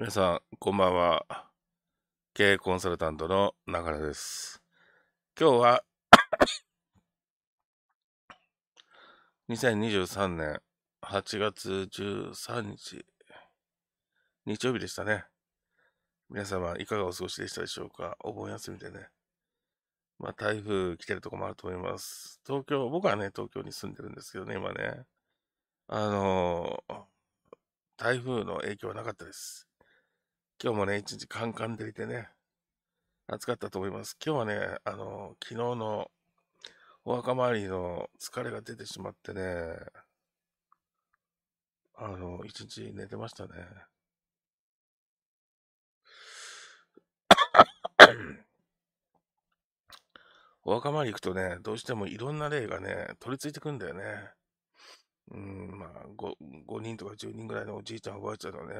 皆さん、こんばんは。経営コンサルタントの中野です。今日は2023年8月13日、日曜日でしたね。皆様、いかがお過ごしでしたでしょうか。お盆休みでね。まあ、台風来てるとこもあると思います。東京、僕はね、東京に住んでるんですけどね、今ね。台風の影響はなかったです。今日もね、一日カンカン照りでね、暑かったと思います。今日はね、昨日のお墓参りの疲れが出てしまってね、一日寝てましたね。お墓参り行くとね、どうしてもいろんな霊がね、取り付いてくんだよね。まあ、5人とか10人ぐらいのおじいちゃん、おばあちゃんのね、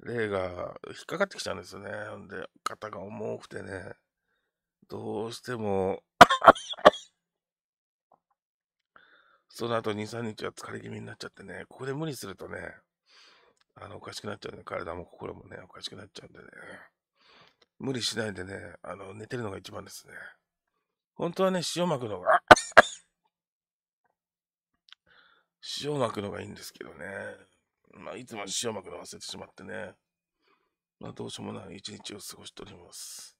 霊が引っかかってきちゃうんですよね。で、肩が重くてね、どうしてもその後 2,3 日は疲れ気味になっちゃってね、ここで無理するとね、おかしくなっちゃうね。体も心もね、おかしくなっちゃうんでね、無理しないでね、寝てるのが一番ですね。本当はね、塩まくのがいいんですけどね。まあ、いつも塩まくの忘れてしまってね。まあ、どうしようもない一日を過ごしております。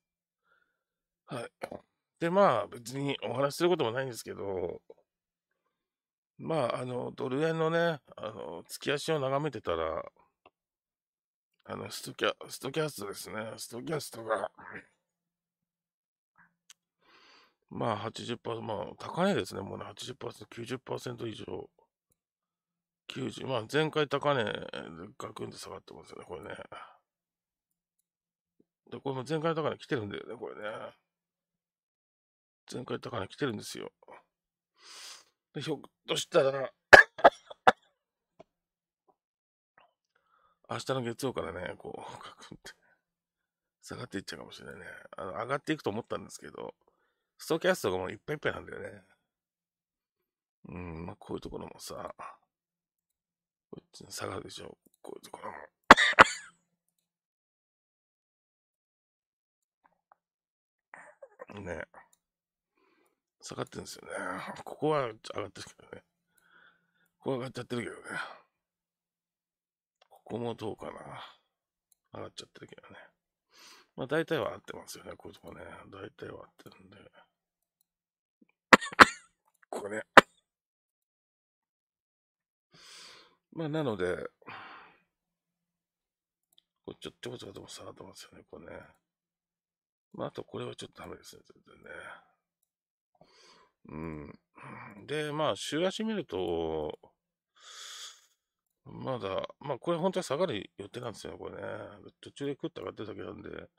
はい。で、まあ、別にお話しすることもないんですけど、まあ、ドル円のね、月足を眺めてたら、ストキャストですね。ストキャストが、まあ、80%、まあ、高いですね。もうね、80%、90% 以上。90、まあ、前回高値ガクンで下がってますよね、これね。で、これも前回高値来てるんだよね、これね。前回高値来てるんですよ。で、ひょっとしたら、明日の月曜からね、こう、ガクンって下がっていっちゃうかもしれないね。上がっていくと思ったんですけど、ストキャストがもういっぱいいっぱいなんだよね。まあ、こういうところもさ、こっちに下がるでしょ。こういうところも。ねえ。下がってるんですよね。ここは上がってるけどね。ここは上がっちゃってるけどね。ここもどうかな。上がっちゃってるけどね。まあ大体は合ってますよね。こういうとこね。大体は合ってるんで。ここね。まあ、なので、こっちちょこちょこ下がってますよね、これね。まあ、あとこれはちょっとダメですね、全然ね。で、まあ、週足見ると、まだ、まあ、これ本当は下がる予定なんですよ、これね。途中でクッと上がってるだけなんで、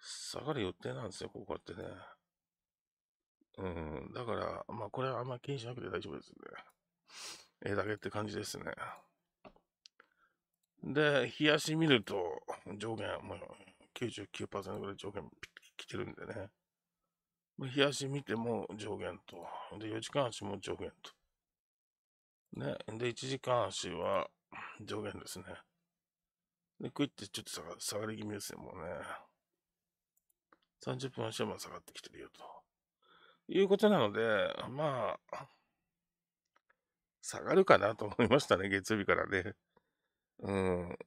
下がる予定なんですよ、ここってね。だから、まあ、これはあんまり気にしなくて大丈夫ですね。だけって感じですね。で、日足見ると、上限、もう 99% ぐらい上限来てるんでね。日足見ても上限と。で、4時間足も上限と。ね。で、1時間足は上限ですね。で、クイってちょっと下がり気味ですね、もうね。30分足はまあ下がってきてるよと。いうことなので、まあ、下がるかなと思いましたね、月曜日からね。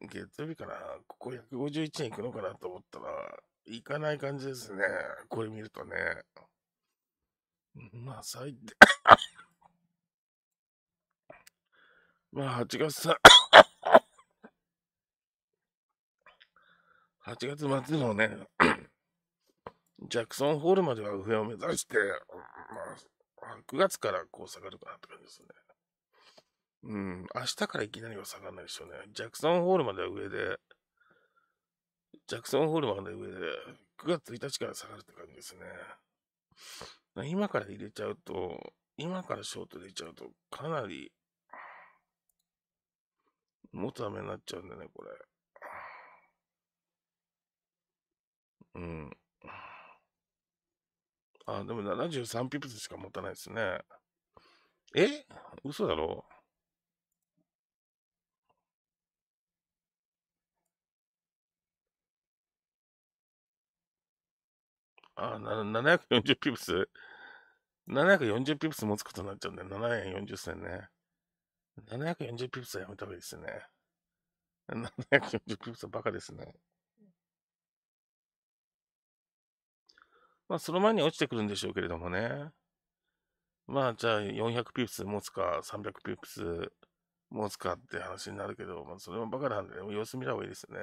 月曜日から、ここ151円いくのかなと思ったら、いかない感じですね。これ見るとね。まあ、最低。まあ、8月末のね、ジャクソンホールまでは上を目指して、まあ、9月からこう下がるかなって感じですね。明日からいきなりは下がらないでしょうね。ジャクソンホールまで上で、9月1日から下がるって感じですね。今から入れちゃうと、今からショート入れちゃうと、かなり、もっとダメになっちゃうんだね、これ。あ、でも73ピプスしか持たないですね。え？嘘だろ？あ、740ピプス ?740 ピプス持つことになっちゃうんだよ。7円40銭ね。740ピプスはやめた方がいいですね。740ピプスはバカですね。まあ、その前に落ちてくるんでしょうけれどもね。まあ、じゃあ400ピプス持つか、300ピプス持つかって話になるけど、まあ、それもバカなんで、ね、様子見た方がいいですね。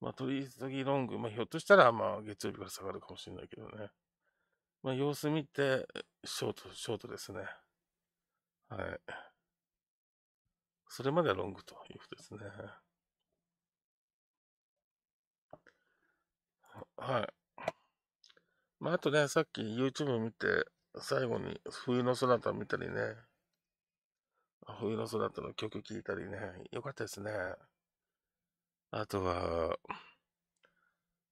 まあ、取り急ぎロング、まあ、ひょっとしたら、まあ、月曜日から下がるかもしれないけどね。まあ、様子見て、ショートですね。はい。それまではロングということですね。はい。まあ、あとね、さっき YouTube 見て、最後に冬のソナタ見たりね。冬のソナタの曲聴いたりね。よかったですね。あとは、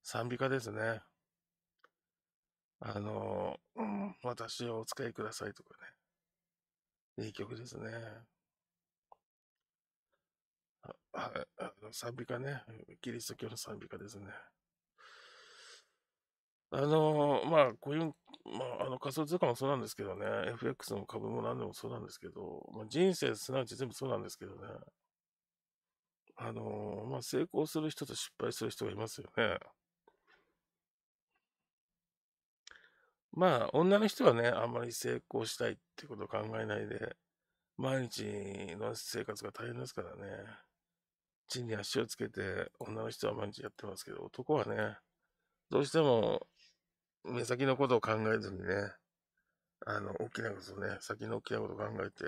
賛美歌ですね。私をお使いくださいとかね。いい曲ですね。賛美歌ね。キリスト教の賛美歌ですね。まあ、こういう、まあ、仮想通貨もそうなんですけどね、FX の株も何でもそうなんですけど、まあ、人生すなわち全部そうなんですけどね、まあ、成功する人と失敗する人がいますよね。まあ、女の人はね、あんまり成功したいってことを考えないで、毎日の生活が大変ですからね、地に足をつけて、女の人は毎日やってますけど、男はね、どうしても、目先のことを考えずにね、大きなことね、先の大きなことを考えて、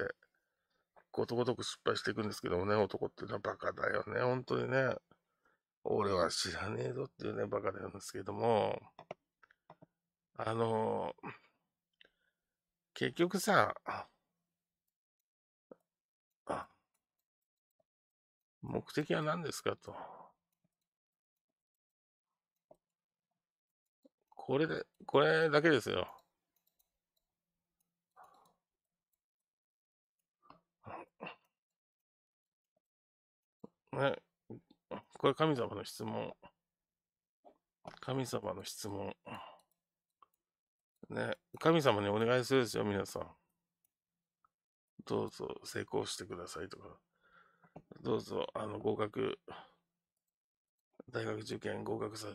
ことごとく失敗していくんですけどもね、男っていうのはバカだよね、本当にね。俺は知らねえぞっていうね、バカなんですけども、結局さ、目的は何ですかと。これだけですよ。ね、これ神様の質問。神様の質問。ね、神様にお願いするですよ、皆さん。どうぞ成功してくださいとか。どうぞ、合格、大学受験合格さ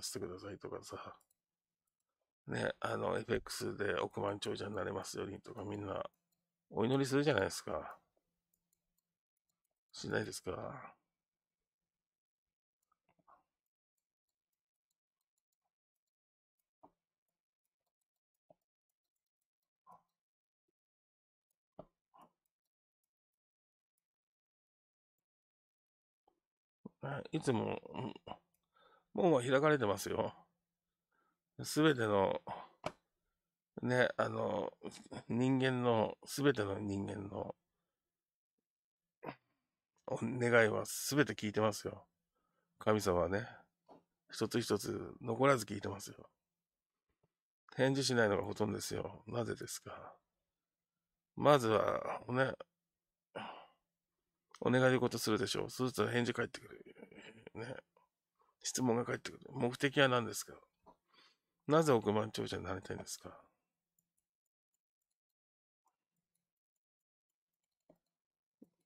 せてくださいとかさ。ね、FX で億万長者になれますようにとか、みんなお祈りするじゃないですか。しないですか。いつも、門は開かれてますよ。すべての、ね、人間の、すべての人間の、お願いはすべて聞いてますよ。神様はね、一つ一つ残らず聞いてますよ。返事しないのがほとんどですよ。なぜですか。まずは、ね、お願いのことするでしょう。そうすると返事返ってくる。ね。質問が返ってくる。目的は何ですか？なぜ億万長者になりたいんですか？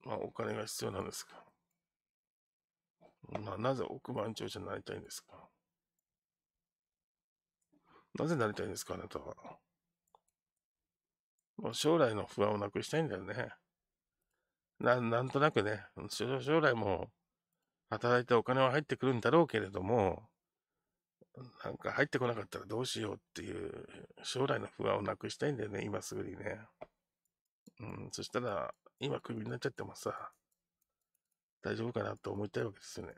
まあ、お金が必要なんですか？まあ、なぜ億万長者になりたいんですか？なぜなりたいんですか？あなたは。まあ、将来の不安をなくしたいんだよね。なんとなくね、将来も働いてお金は入ってくるんだろうけれども、なんか入ってこなかったらどうしようっていう将来の不安をなくしたいんだよね、今すぐにね。うん、そしたら、今クビになっちゃってもさ、大丈夫かなと思いたいわけですよね。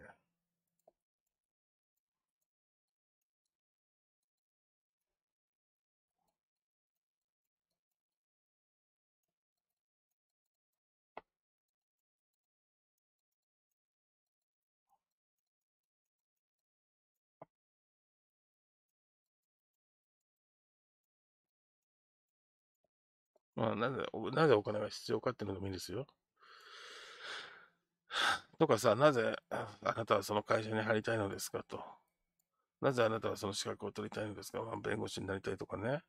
まあ、なぜお金が必要かっていうのでもいいですよ。とかさ、なぜあなたはその会社に入りたいのですかと。なぜあなたはその資格を取りたいのですか？弁護士になりたいとかね。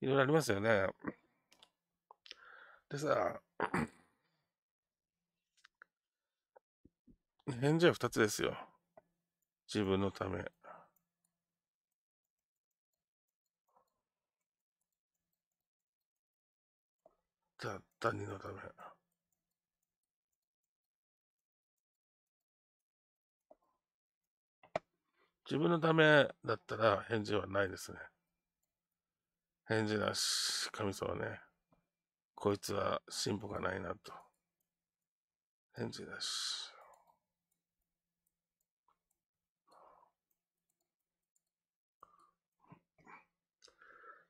いろいろありますよね。でさ、返事は2つですよ。自分のため。他人のため。自分のためだったら返事はないですね。返事なし。神様ね。こいつは進歩がないなと。返事なし。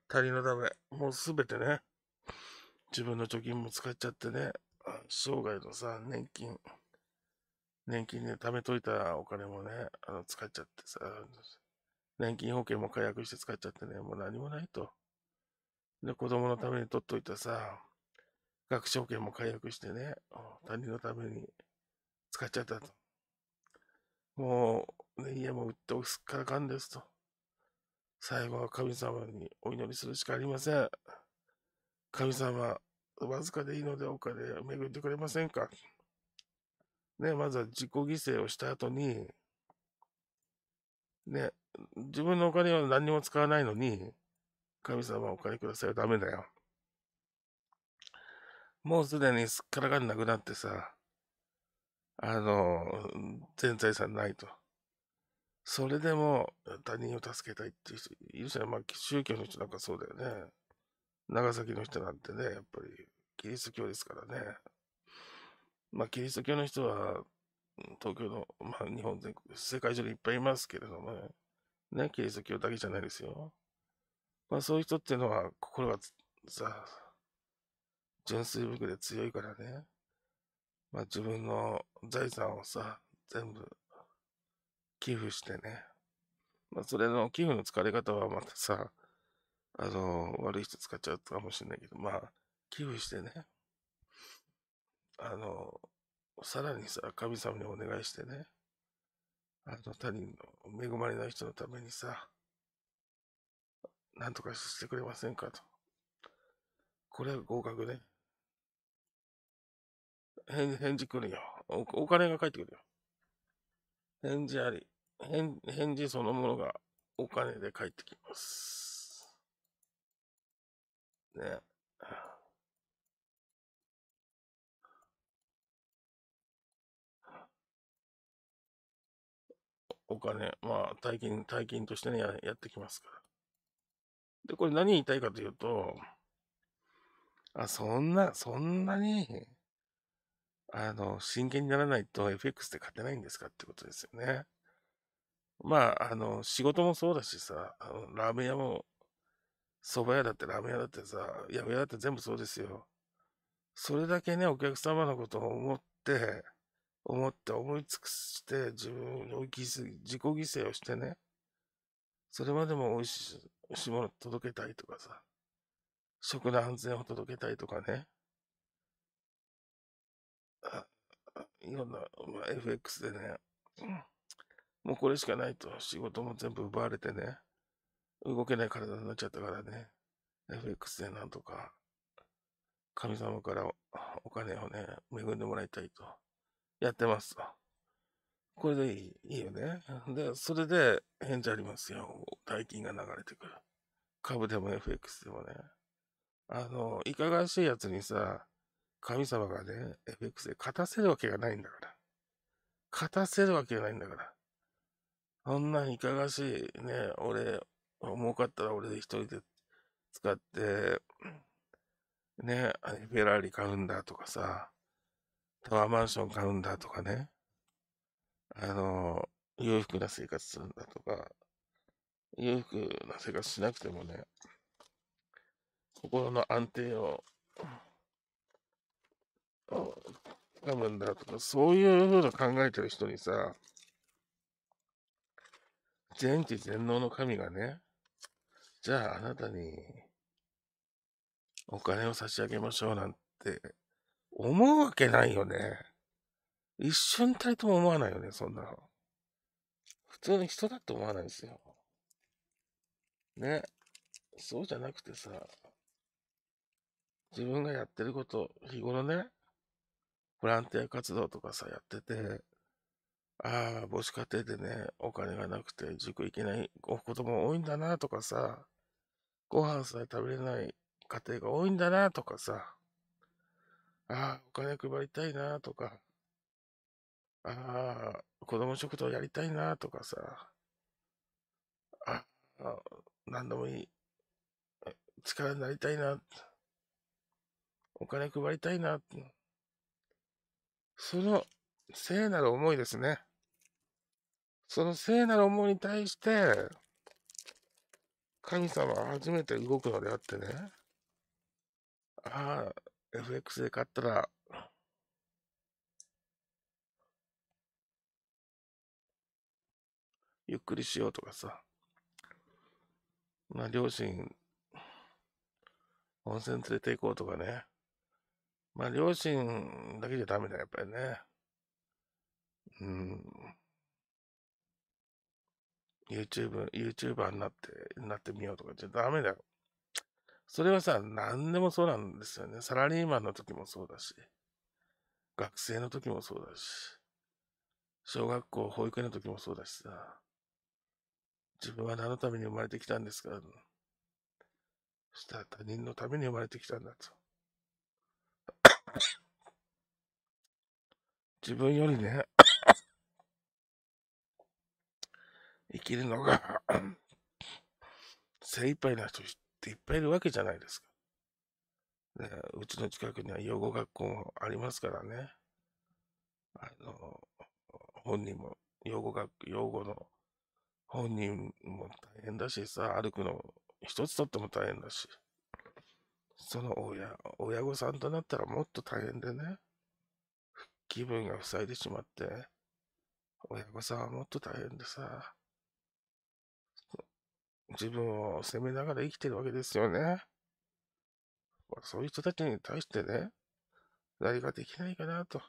他人のため。もうすべてね。自分の貯金も使っちゃってね、生涯のさ、年金で貯めといたお金もね、使っちゃってさ、年金保険も解約して使っちゃってね、もう何もないと。で、子供のために取っといたさ、学資保険も解約してね、他人のために使っちゃったと。もう、ね、家も売っておすからかんですと。最後は神様にお祈りするしかありません。神様、わずかでいいのでお金恵んでくれませんか。ね、まずは自己犠牲をした後に、ね、自分のお金は何にも使わないのに、神様お金くださいはダメだよ。もうすでにすっからかんなくなってさ、全財産ないと。それでも他人を助けたいっていう人いるじゃん。まあ、宗教の人なんかそうだよね。長崎の人なんてね、やっぱりキリスト教ですからね。まあ、キリスト教の人は、東京の、まあ、日本全国、世界中にいっぱいいますけれどもね、キリスト教だけじゃないですよ。まあ、そういう人っていうのは、心がさ、純粋無垢で強いからね、まあ、自分の財産をさ、全部寄付してね、まあ、それの寄付の使われ方はまたさ、悪い人使っちゃうかもしれないけど、まあ、寄付してね、さらにさ、神様にお願いしてね、他人の恵まれない人のためにさ、なんとかしてくれませんかと。これは合格ね。返事来るよ。お金が返ってくるよ。返事あり。返事そのものがお金で返ってきます。ね、お金、まあ、大金としてね、やってきますから。で、これ何言いたいかというと、そんなに、真剣にならないと FX で勝てないんですかってことですよね。まあ、仕事もそうだしさ、ラーメン屋も、蕎麦屋だってラーメン屋だってさ、八百屋だって全部そうですよ。それだけね、お客様のことを思って思い尽くして、自分の自己犠牲をしてね、それまでも美味しいもの届けたいとかさ、食の安全を届けたいとかね、いろんな、まあ、FX でね、もうこれしかないと、仕事も全部奪われてね、動けない体になっちゃったからね、FX でなんとか、神様からお金をね、恵んでもらいたいと、やってますと。これでいいよね。で、それで返事ありますよ。大金が流れてくる。株でも FX でもね。いかがわしいやつにさ、神様がね、FX で勝たせるわけがないんだから。勝たせるわけがないんだから。そんないかがわしいね、俺、儲かったら俺で一人で使って、ね、フェラーリ買うんだとかさ、タワーマンション買うんだとかね、裕福な生活するんだとか、裕福な生活しなくてもね、心の安定を掴むんだとか、そういうふうな考えてる人にさ、全知全能の神がね、じゃああなたにお金を差し上げましょうなんて思うわけないよね。一瞬たりとも思わないよね、そんなの。普通に人だって思わないんですよ。ね。そうじゃなくてさ、自分がやってること、日頃ね、ボランティア活動とかさ、やってて、ああ、母子家庭でね、お金がなくて塾行けない子供多いんだなとかさ、ご飯さえ食べれない家庭が多いんだなとかさ、ああ、お金配りたいなとか、ああ、子供食堂やりたいなとかさ、あ、何でもいい。力になりたいな。お金配りたいな。その聖なる思いですね。その聖なる思いに対して、神様は初めて動くのであってね。ああ、FX で買ったら、ゆっくりしようとかさ。まあ、両親、温泉連れて行こうとかね。まあ、両親だけじゃダメだ、やっぱりね。YouTuber になってみようとかじゃダメだよ。それはさ、何でもそうなんですよね。サラリーマンの時もそうだし、学生の時もそうだし、小学校、保育園の時もそうだしさ。自分は何のために生まれてきたんですか？そしたら他人のために生まれてきたんだと。自分よりね、生きるのが精一杯な人っていっぱいいるわけじゃないですか。ね、うちの近くには養護学校もありますからね。本人も養護の本人も大変だしさ、歩くの一つとっても大変だし、その親御さんとなったらもっと大変でね、気分が塞いでしまって、親御さんはもっと大変でさ、自分を責めながら生きてるわけですよね。そういう人たちに対してね、何ができないかなと。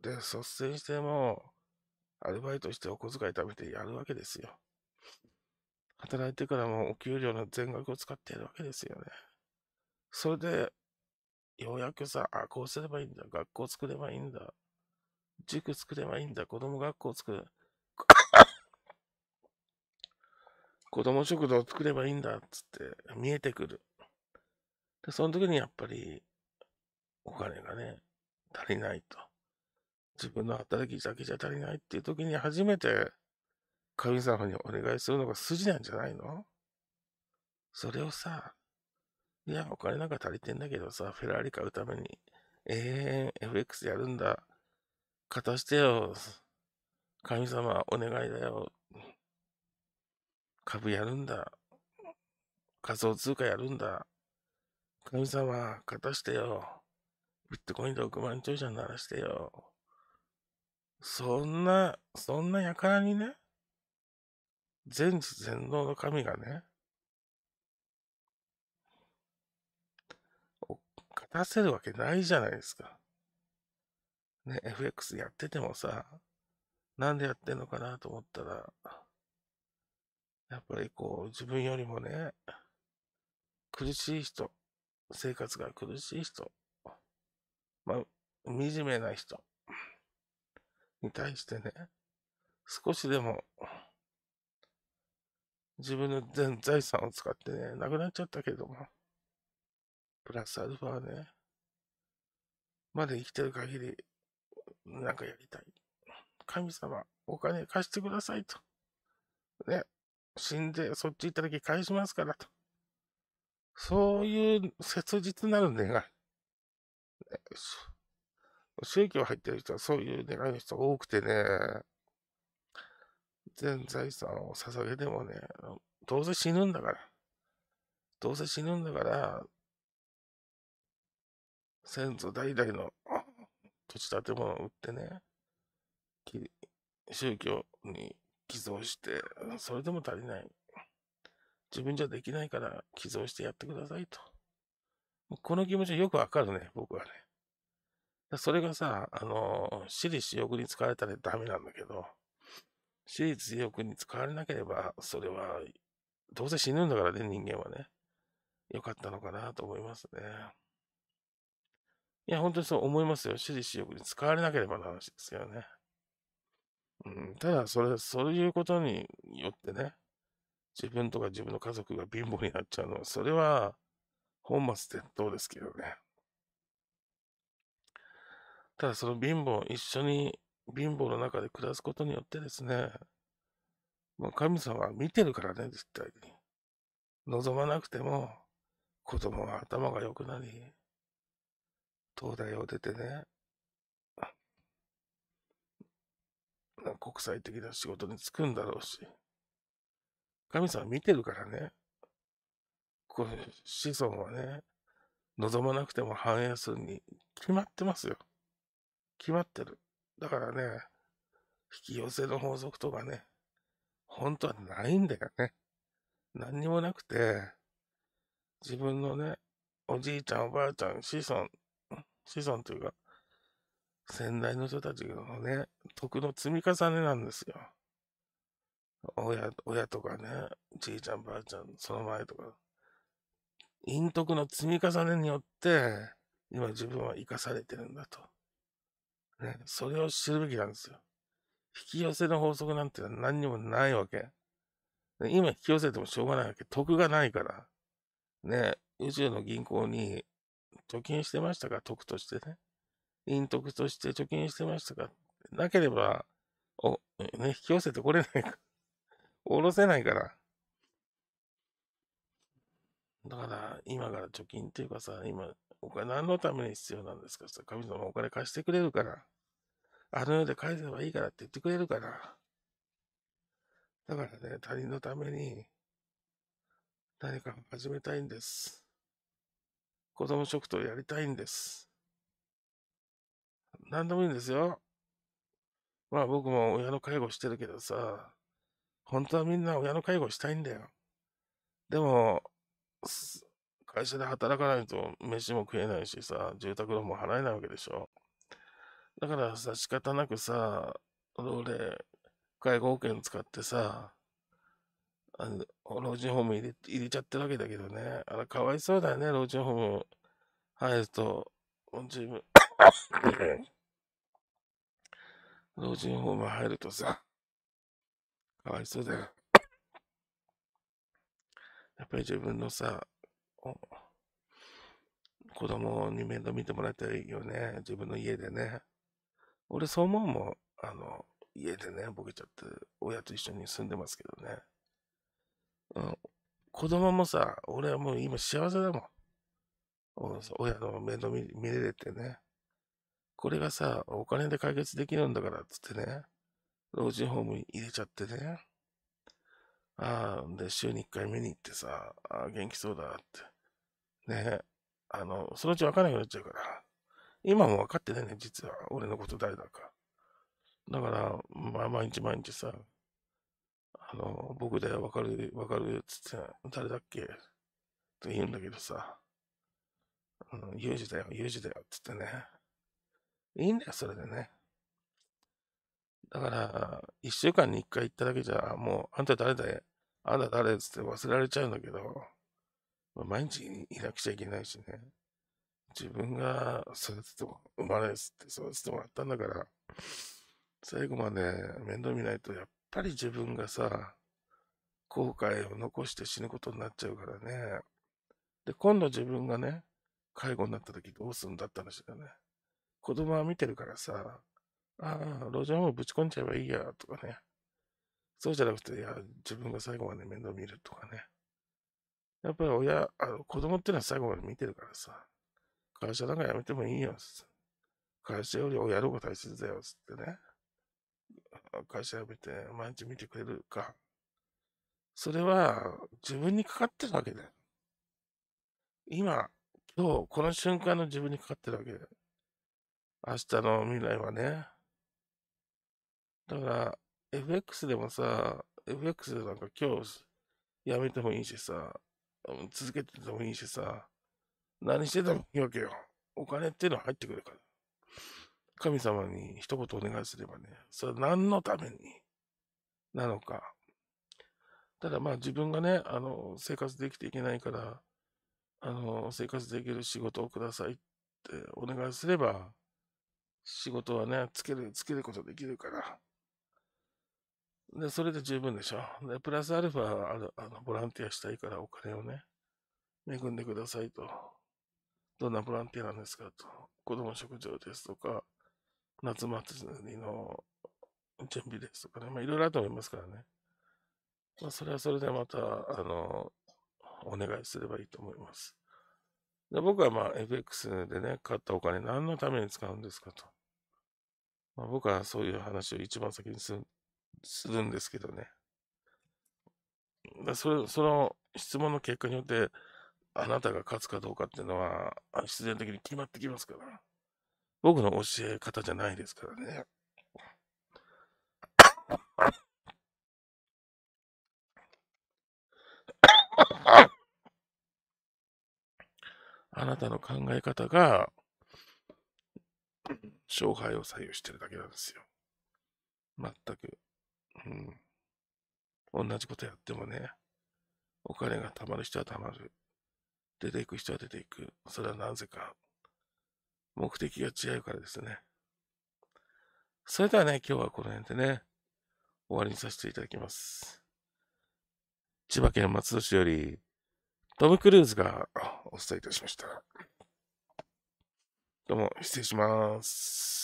で、率先してもう、アルバイトしてお小遣い貯めてやるわけですよ。働いてからもお給料の全額を使ってやるわけですよね。それで、ようやくさ、あ、こうすればいいんだ。学校作ればいいんだ。塾作ればいいんだ。子供学校作る。子供食堂作ればいいんだ。つって見えてくる。で、その時にやっぱり、お金がね、足りないと。自分の働きだけじゃ足りないっていう時に初めて神様にお願いするのが筋なんじゃないの？それをさ、いや、お金なんか足りてんだけどさ、フェラーリ買うために永遠 FX やるんだ。勝たしてよ。神様、お願いだよ。株やるんだ。仮想通貨やるんだ。神様、勝たしてよ。ビットコインで6万ちょいじゃならしてよ。そんな輩にね、全知全能の神がね、勝たせるわけないじゃないですか。ね、FX やっててもさ、なんでやってんのかなと思ったら、やっぱりこう、自分よりもね、苦しい人、生活が苦しい人、まあ、惨めな人、に対してね、少しでも自分の全財産を使ってね、なくなっちゃったけども、プラスアルファはね、まだ生きてる限りなんかやりたい。神様、お金貸してくださいと。ね、死んでそっち行っただけ返しますからと。そういう切実なる願い。ね、宗教入ってる人はそういう願いの人が多くてね、全財産を捧げてもね、どうせ死ぬんだから、先祖代々の土地建物を売ってね、宗教に寄贈して、それでも足りない。自分じゃできないから寄贈してやってくださいと。この気持ちよくわかるね、僕はね。それがさ、私利私欲に使われたらダメなんだけど、私立欲に使われなければ、それは、どうせ死ぬんだからね、人間はね。良かったのかなと思いますね。いや、本当にそう思いますよ。私立欲に使われなければの話ですけどね。うん、ただ、そういうことによってね、自分とか自分の家族が貧乏になっちゃうのは、それは、本末転倒ですけどね。ただ、その貧乏、一緒に貧乏の中で暮らすことによってですね、もう神様は見てるからね、絶対に。望まなくても、子供は頭が良くなり、東大を出てね、国際的な仕事に就くんだろうし、神様見てるからね、こう子孫はね、望まなくても繁栄するに決まってますよ。決まってる。だからね、引き寄せの法則とかね、本当はないんだよね。何にもなくて、自分のね、おじいちゃん、おばあちゃん、子孫というか、先代の人たちのね、徳の積み重ねなんですよ。親とかね、じいちゃんばあちゃん、その前とか、陰徳の積み重ねによって、今自分は生かされてるんだと。ね、それを知るべきなんですよ。引き寄せの法則なんて何にもないわけ。今引き寄せてもしょうがないわけ。徳がないから。ね、宇宙の銀行に貯金してましたか？徳としてね。陰徳として貯金してましたか？なければ、ね、引き寄せてこれないから。下ろせないから。だから、今から貯金っていうかさ、今、お金何のために必要なんですかさ、神様お金貸してくれるから。あの世で返せばいいからって言ってくれるから。だからね、他人のために何か始めたいんです。子供食堂やりたいんです。何でもいいんですよ。まあ僕も親の介護してるけどさ、本当はみんな親の介護したいんだよ。でも、会社で働かないと飯も食えないしさ、住宅ローンも払えないわけでしょ。だからさ、仕方なくさ、老齢介護保険使ってさ、老人ホーム入れちゃってるわけだけどね。あれ、かわいそうだよね、老人ホーム入ると、自分、老人ホーム入るとさ、かわいそうだよ。やっぱり自分のさ、子供に面倒見てもらいたいよね、自分の家でね。俺、そう思うもん。家でね、ボケちゃって、親と一緒に住んでますけどね。うん、子供もさ、俺はもう今幸せだもん。親の面倒見れれてね。これがさ、お金で解決できるんだからっつってね、老人ホームに入れちゃってね。ああ、で、週に1回見に行ってさ、ああ、元気そうだって。ね、そのうち分からなくなっちゃうから。今も分かってないね、実は。俺のこと誰だか。だから、まあ、毎日さ、僕で分かるっつって、誰だっけって言うんだけどさ、有事だよっつってね。いいんだよ、それでね。だから、一週間に一回行っただけじゃ、もう、あんた誰だよ、あんた誰っつって忘れられちゃうんだけど、毎日いなくちゃいけないしね。自分が生まれつって育ててもらったんだから、最後まで面倒見ないと、やっぱり自分がさ、後悔を残して死ぬことになっちゃうからね。で、今度自分がね、介護になった時どうするんだって話だね。子供は見てるからさ、ああ、路上もぶち込んじゃえばいいや、とかね。そうじゃなくて、いや、自分が最後まで面倒見るとかね。やっぱり子供ってのは最後まで見てるからさ、会社なんか辞めてもいいよ、つって。会社より親の方が大切だよ、つってね。会社辞めて毎日見てくれるか。それは自分にかかってるわけだよ。今日、この瞬間の自分にかかってるわけだよ。明日の未来はね。だから、FX でもさ、FX なんか今日辞めてもいいしさ、続けててもいいしさ、何しててもいいわけよ。お金っていうのは入ってくるから。神様に一言お願いすればね、それは何のためになのか。ただまあ自分がね、生活できていけないから、生活できる仕事をくださいってお願いすれば、仕事はね、つけることできるから。で、それで十分でしょ。で、プラスアルファ、ボランティアしたいからお金をね、恵んでくださいと。どんなボランティアなんですかと。子供食堂ですとか、夏祭りの準備ですとかね。まあ、いろいろあると思いますからね。まあ、それはそれでまた、お願いすればいいと思います。で、僕はまあ、FX でね、買ったお金何のために使うんですかと。まあ、僕はそういう話を一番先にするんですけどね。だその質問の結果によって、あなたが勝つかどうかっていうのは、必然的に決まってきますから。僕の教え方じゃないですからね。あなたの考え方が、勝敗を左右してるだけなんですよ。全く。うん。同じことやってもね、お金が貯まる人は貯まる。出ていく人は出ていく。それはなぜか。目的が違うからですね。それではね、今日はこの辺でね、終わりにさせていただきます。千葉県松戸市より、トム・クルーズがお伝えいたしました。どうも、失礼します。